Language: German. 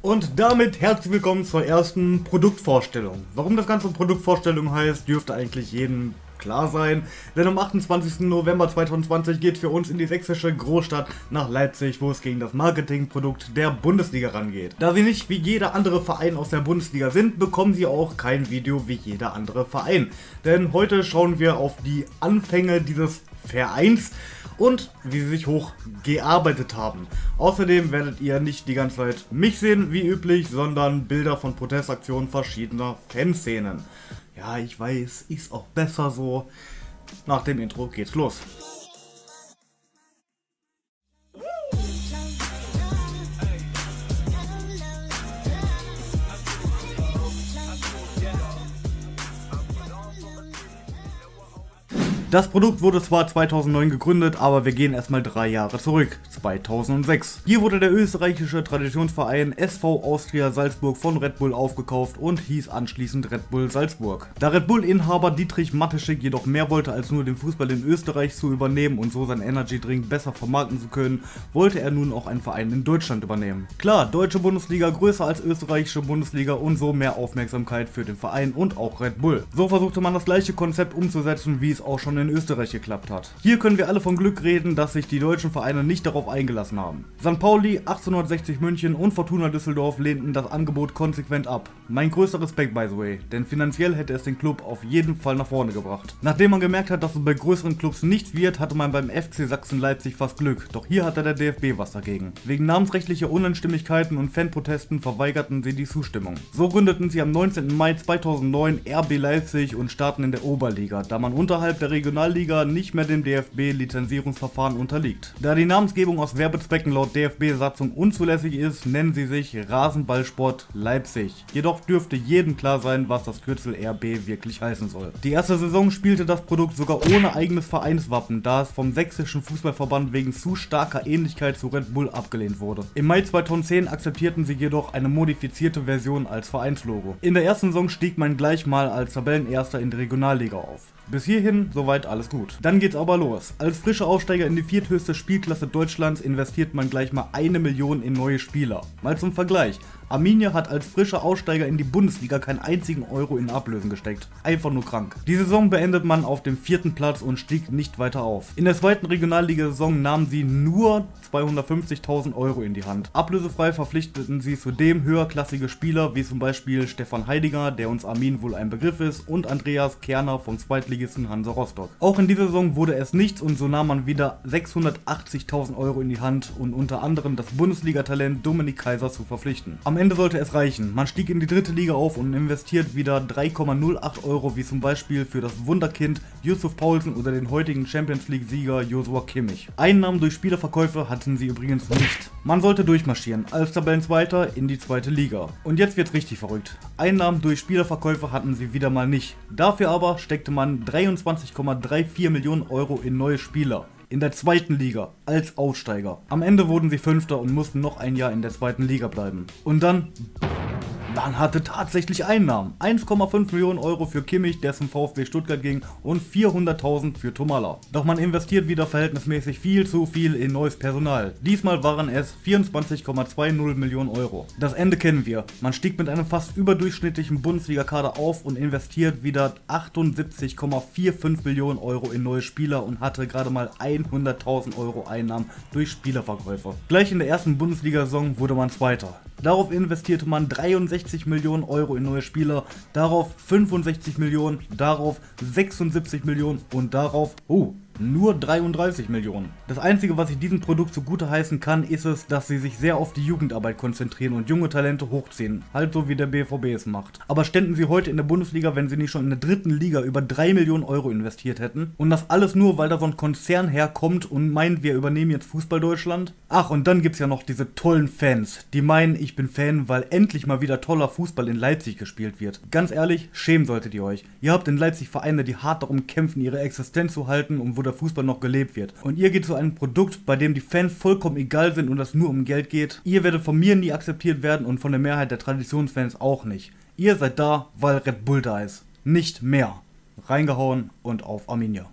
Und damit herzlich willkommen zur ersten Produktvorstellung. Warum das Ganze Produktvorstellung heißt, dürfte eigentlich jedem klar sein, denn am 28. November 2020 geht für uns in die sächsische Großstadt nach Leipzig, wo es gegen das Marketingprodukt der Bundesliga rangeht. Da sie nicht wie jeder andere Verein aus der Bundesliga sind, bekommen sie auch kein Video wie jeder andere Verein. Denn heute schauen wir auf die Anfänge dieses Vereins und wie sie sich hochgearbeitet haben. Außerdem werdet ihr nicht die ganze Zeit mich sehen, wie üblich, sondern Bilder von Protestaktionen verschiedener Fanszenen. Ja, ich weiß, ist auch besser so. Nach dem Intro geht's los. Das Produkt wurde zwar 2009 gegründet, aber wir gehen erstmal 3 Jahre zurück, 2006. Hier wurde der österreichische Traditionsverein SV Austria Salzburg von Red Bull aufgekauft und hieß anschließend Red Bull Salzburg. Da Red Bull-Inhaber Dietrich Mateschitz jedoch mehr wollte, als nur den Fußball in Österreich zu übernehmen und so seinen Energy-Drink besser vermarkten zu können, wollte er nun auch einen Verein in Deutschland übernehmen. Klar, deutsche Bundesliga größer als österreichische Bundesliga und so mehr Aufmerksamkeit für den Verein und auch Red Bull. So versuchte man das gleiche Konzept umzusetzen, wie es auch schon in Österreich geklappt hat. Hier können wir alle von Glück reden, dass sich die deutschen Vereine nicht darauf eingelassen haben. St. Pauli, 1860 München und Fortuna Düsseldorf lehnten das Angebot konsequent ab. Mein größter Respekt, by the way, denn finanziell hätte es den Club auf jeden Fall nach vorne gebracht. Nachdem man gemerkt hat, dass es bei größeren Clubs nichts wird, hatte man beim FC Sachsen-Leipzig fast Glück, doch hier hatte der DFB was dagegen. Wegen namensrechtlicher Unstimmigkeiten und Fanprotesten verweigerten sie die Zustimmung. So gründeten sie am 19. Mai 2009 RB Leipzig und starten in der Oberliga, da man unterhalb der Regionalliga nicht mehr dem DFB-Lizenzierungsverfahren unterliegt. Da die Namensgebung aus Werbezwecken laut DFB-Satzung unzulässig ist, nennen sie sich Rasenballsport Leipzig. Jedoch dürfte jedem klar sein, was das Kürzel RB wirklich heißen soll. Die erste Saison spielte das Produkt sogar ohne eigenes Vereinswappen, da es vom sächsischen Fußballverband wegen zu starker Ähnlichkeit zu Red Bull abgelehnt wurde. Im Mai 2010 akzeptierten sie jedoch eine modifizierte Version als Vereinslogo. In der ersten Saison stieg man gleich mal als Tabellenerster in die Regionalliga auf. Bis hierhin soweit alles gut. Dann geht's aber los. Als frischer Aufsteiger in die vierthöchste Spielklasse Deutschlands investiert man gleich mal 1 Million in neue Spieler. Mal zum Vergleich. Arminia hat als frischer Aufsteiger in die Bundesliga keinen einzigen Euro in Ablösen gesteckt. Einfach nur krank. Die Saison beendet man auf dem 4. Platz und stieg nicht weiter auf. In der zweiten Regionalliga-Saison nahmen sie nur 250.000 Euro in die Hand. Ablösefrei verpflichteten sie zudem höherklassige Spieler wie zum Beispiel Stefan Heidiger, der uns Armin wohl ein Begriff ist, und Andreas Kerner vom Zweitligisten Hansa Rostock. Auch in dieser Saison wurde es nichts und so nahm man wieder 680.000 Euro in die Hand und unter anderem das Bundesliga-Talent Dominik Kaiser zu verpflichten. Am Ende sollte es reichen. Man stieg in die dritte Liga auf und investiert wieder 3,08 Euro, wie zum Beispiel für das Wunderkind Yusuf Paulsen oder den heutigen Champions League-Sieger Joshua Kimmich. Einnahmen durch Spielerverkäufe hatten sie übrigens nicht. Man sollte durchmarschieren, als Tabellenzweiter in die zweite Liga. Und jetzt wird's richtig verrückt. Einnahmen durch Spielerverkäufe hatten sie wieder mal nicht. Dafür aber steckte man 23,34 Millionen Euro in neue Spieler. In der zweiten Liga, als Aufsteiger. Am Ende wurden sie 5. und mussten noch ein Jahr in der zweiten Liga bleiben. Und dann hatte tatsächlich Einnahmen. 1,5 Millionen Euro für Kimmich, der zum VfB Stuttgart ging, und 400.000 für Tomala. Doch man investiert wieder verhältnismäßig viel zu viel in neues Personal. Diesmal waren es 24,20 Millionen Euro. Das Ende kennen wir. Man stieg mit einem fast überdurchschnittlichen Bundesliga-Kader auf und investiert wieder 78,45 Millionen Euro in neue Spieler und hatte gerade mal 100.000 Euro Einnahmen durch Spielerverkäufe. Gleich in der ersten Bundesliga-Saison wurde man Zweiter. Darauf investierte man 63 Millionen Euro in neue Spieler, darauf 65 Millionen, darauf 76 Millionen und darauf, nur 33 Millionen. Das einzige, was ich diesem Produkt zugute heißen kann, ist es, dass sie sich sehr auf die Jugendarbeit konzentrieren und junge Talente hochziehen. Halt so wie der BVB es macht. Aber ständen sie heute in der Bundesliga, wenn sie nicht schon in der dritten Liga über 3 Millionen Euro investiert hätten? Und das alles nur, weil da so ein Konzern herkommt und meint, wir übernehmen jetzt Fußball Deutschland? Ach, und dann gibt's ja noch diese tollen Fans, die meinen, ich bin Fan, weil endlich mal wieder toller Fußball in Leipzig gespielt wird. Ganz ehrlich, schämen solltet ihr euch. Ihr habt in Leipzig Vereine, die hart darum kämpfen, ihre Existenz zu halten und wo der Fußball noch gelebt wird. Und ihr geht zu einem Produkt, bei dem die Fans vollkommen egal sind und es nur um Geld geht. Ihr werdet von mir nie akzeptiert werden und von der Mehrheit der Traditionsfans auch nicht. Ihr seid da, weil Red Bull da ist. Nicht mehr. Reingehauen und auf Arminia.